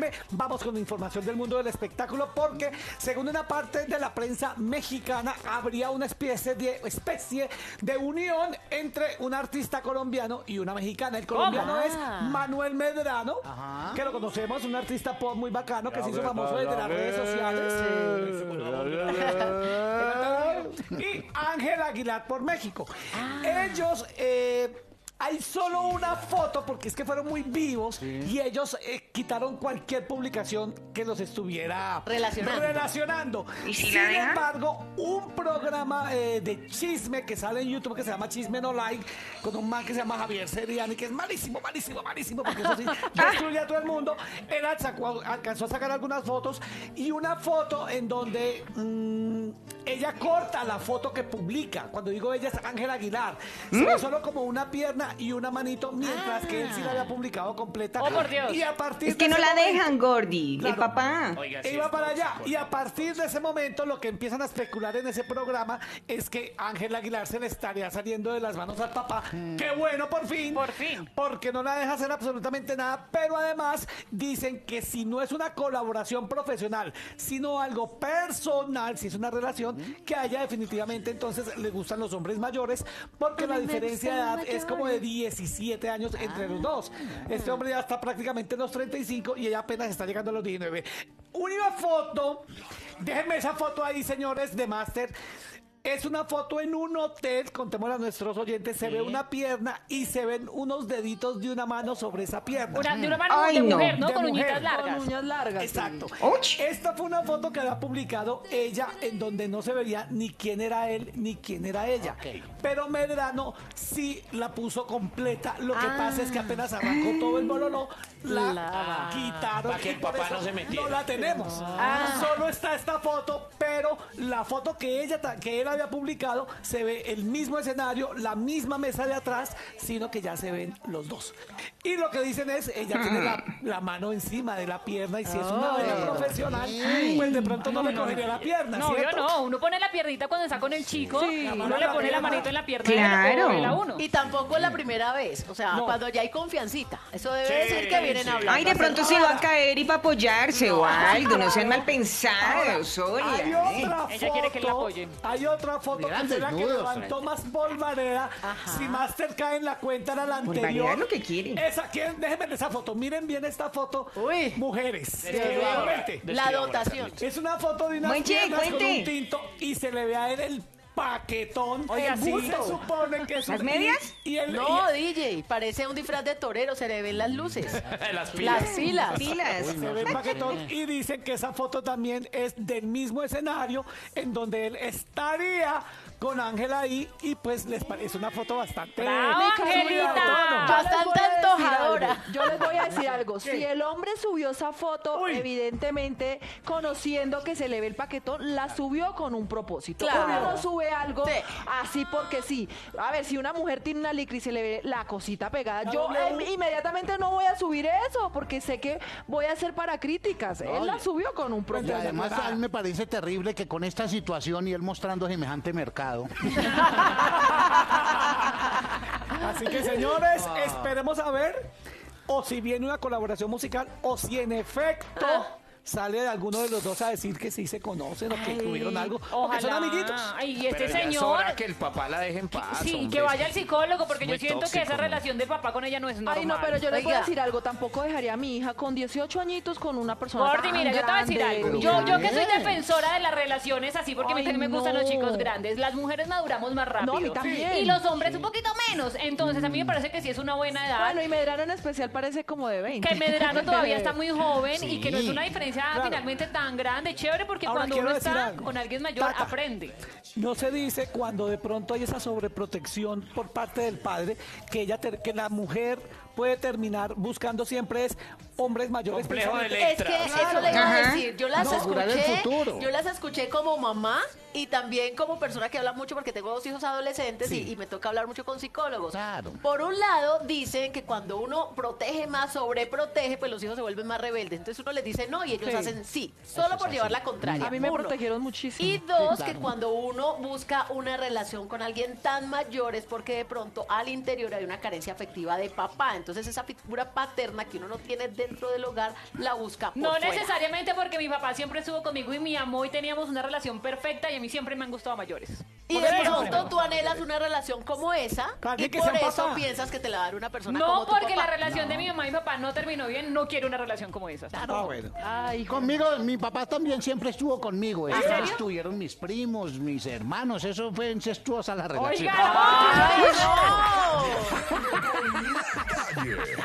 pm. Vamos con información del mundo del espectáculo, porque según una parte de la prensa mexicana habría una especie de unión entre un artista colombiano y una mexicana. El colombiano es Manuel Medrano, que lo conocemos, un artista pop muy bacano que se hizo famoso desde las redes sociales. Y Ángela Aguilar por México. Ellos... hay solo una foto, porque es que fueron muy vivos, y ellos quitaron cualquier publicación que los estuviera relacionando. ¿Y si sin embargo, un programa de chisme que sale en YouTube que se llama Chisme No Like, con un man que se llama Javier Ceriani, que es malísimo, malísimo, malísimo, porque eso sí destruye a todo el mundo. Él alcanzó a sacar algunas fotos, y una foto en donde... ella corta la foto que publica. Cuando digo ella, es Ángela Aguilar. Se ve solo como una pierna y una manito, mientras que él sí la había publicado completa. ¡Oh, por Dios! Y a partir es que no la momento, dejan, Gordy. Claro, el papá. Oiga, sí, iba para allá. Y a partir de ese momento, lo que empiezan a especular en ese programa es que Ángela Aguilar se le estaría saliendo de las manos al papá. ¡Qué bueno, por fin! Por fin. Porque no la deja hacer absolutamente nada. Pero además, dicen que si no es una colaboración profesional, sino algo personal, si es una relación, que haya definitivamente, entonces le gustan los hombres mayores, porque la diferencia de edad es como de 17 años entre los dos. Este hombre ya está prácticamente en los 35 y ella apenas está llegando a los 19. Una foto, déjenme esa foto ahí, señores de Master. Es una foto en un hotel, contémosle a nuestros oyentes, se ve una pierna y se ven unos deditos de una mano sobre esa pierna. De una mano mujer, ¿no? De con uñitas largas. Con uñas largas. Exacto. Sí. Esta fue una foto que había publicado ella, en donde no se veía ni quién era él ni quién era ella. Pero Medrano sí la puso completa. Lo que pasa es que apenas arrancó todo el bololo, la quitaron. Para que el papá no se metiera. No la tenemos. Solo está esta foto, pero la foto que ella, que era había publicado, se ve el mismo escenario, la misma mesa de atrás, sino que ya se ven los dos. Y lo que dicen es, ella tiene la mano encima de la pierna, y si es una vela profesional, pues de pronto no le cogería la pierna, ¿cierto? No, uno pone la piernita cuando está con el chico, uno le pone la manito en la pierna y la uno. Y tampoco es la primera vez, o sea, cuando ya hay confiancita, eso debe decir que vienen hablando. Ay, de pronto se va a caer y va a apoyarse o algo, no sean mal pensados. Ella quiere que la apoyen. Hay otra foto que fue la que levantó más polvareda. Si Master cae en la cuenta, era la anterior. Es lo que quieren. Déjenme esa foto. Miren bien esta foto. Uy. Mujeres. La dotación. Es una foto de una piernas con un tinto y se le ve a él el paquetón. Oiga, sí, se supone que es ¿las medias? No, DJ, parece un disfraz de torero, se le ven las luces. Las pilas. Las filas. Se ve el paquetón y dicen que esa foto también es del mismo escenario en donde él estaría con Ángela ahí, y pues les parece una foto bastante... ¡Bravo, Angelita! Bastante antojadora. Yo les voy a decir algo. Si el hombre subió esa foto, evidentemente, conociendo que se le ve el paquetón, la subió con un propósito. Claro. No sube algo así porque sí. A ver, si una mujer tiene una licra y se le ve la cosita pegada, yo inmediatamente no voy a subir eso, porque sé que voy a hacer para críticas. Él la subió con un propósito. Y además, a él me parece terrible que con esta situación y él mostrando semejante mercado. Así que, señores, esperemos a ver o si viene una colaboración musical o si en efecto sale de alguno de los dos a decir que sí se conocen o que tuvieron algo. Ojalá. Son amiguitos. Y este señor... que el papá la deje en paz. Sí, hombre, que vaya al psicólogo, porque yo siento que esa relación de papá con ella no es normal. Ay, no, pero yo les voy a decir algo. Tampoco dejaría a mi hija con 18 añitos con una persona Gordy, mira, grande. Yo te voy a decir algo. Yo que soy defensora de las relaciones así, porque me gustan los chicos grandes. Las mujeres maduramos más rápido. No, a mí también. Y los hombres un poquito menos. Entonces, a mí me parece que sí es una buena edad. Bueno, y Medrano en especial parece como de 20. Que Medrano todavía está muy joven y que no es una diferencia finalmente tan grande, chévere, porque ahora, cuando uno está con alguien mayor, aprende. No se dice cuando de pronto hay esa sobreprotección por parte del padre, que la mujer puede terminar buscando siempre es hombres mayores. Complejo de Electra. Es que eso le iba a decir. Yo las escuché como mamá y también como persona que habla mucho, porque tengo dos hijos adolescentes y me toca hablar mucho con psicólogos. Claro. Por un lado, dicen que cuando uno protege más, sobreprotege, pues los hijos se vuelven más rebeldes. Entonces uno les dice no y ellos hacen sí, solo por llevar la contraria. A mí me protegieron muchísimo. Y dos, que cuando uno busca una relación con alguien tan mayor es porque de pronto al interior hay una carencia afectiva de papá. Entonces esa figura paterna que uno no tiene dentro del hogar la busca por fuera. No necesariamente, porque mi papá siempre estuvo conmigo y mi amor, y teníamos una relación perfecta y a mí siempre me han gustado mayores. Y de pronto tú anhelas una relación como esa y por eso piensas que te la va a dar una persona como tu papá. No, porque la relación de mi mamá y mi papá no terminó bien, no quiero una relación como esa. Claro. Ah, bueno. Ay, conmigo, mi papá también siempre estuvo conmigo. ¿En serio? Estuvieron mis primos, mis hermanos, eso fue incestuosa la relación. ¡Oiga! ¡Ay, no!